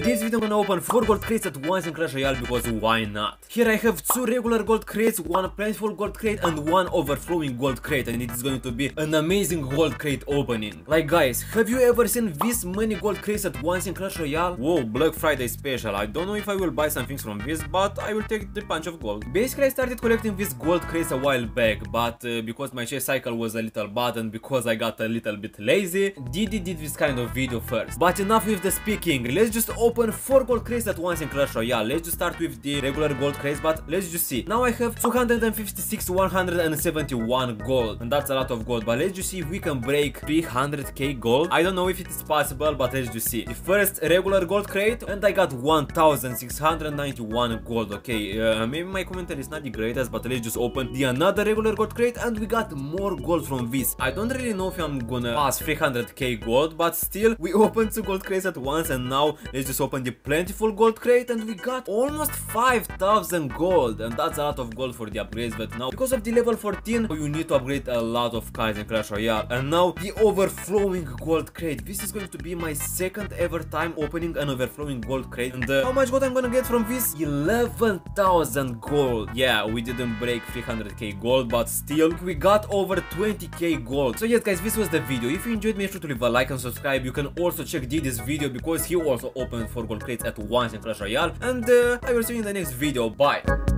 today's video I'm gonna open 4 gold crates at once in Clash Royale because why not? Here I have 2 regular gold crates, 1 plentiful gold crate and 1 overflowing gold crate, and it is going to be an amazing gold crate opening. Like guys, have you ever seen this many gold crates at once in Clash Royale? Whoa, Black Friday special, I don't know if I will buy some things from this, but I will take the punch of gold. Basically I started collecting these gold crates a while back, but because my chest cycle was a little bad and because I got a little bit lazy, DeeDee did this kind of video first. But enough with the speaking, let's just open 4 gold crates at once in Clash Royale. Let's just start with the regular gold crates, but let's just see. Now I have 256, 171 gold, and that's a lot of gold, but let's just see if we can break 300k gold. I don't know if it is possible, but let's just see. The first regular gold crate, and I got 1691 gold, okay, maybe my commentary is not the greatest, but let's just open the another regular gold crate, and we got more gold from this. I don't really know if I'm gonna pass 300k gold, but still, we opened 2 gold crates at once, and now let's just open the plentiful gold crate, and we got almost 5,000 gold, and that's a lot of gold for the upgrades. But now, because of the level 14, you need to upgrade a lot of cars in Clash Royale. And now, the overflowing gold crate. This is going to be my second ever time opening an overflowing gold crate, and how much gold I'm gonna get from this? 11,000 gold. Yeah, we didn't break 300k gold, but still, we got over 20k gold. So yes guys, this was the video. If you enjoyed, make sure to leave a like and subscribe. You can also check DeeDee's video because he also opened 4 gold crates at once in Clash Royale, and I will see you in the next video. Bye!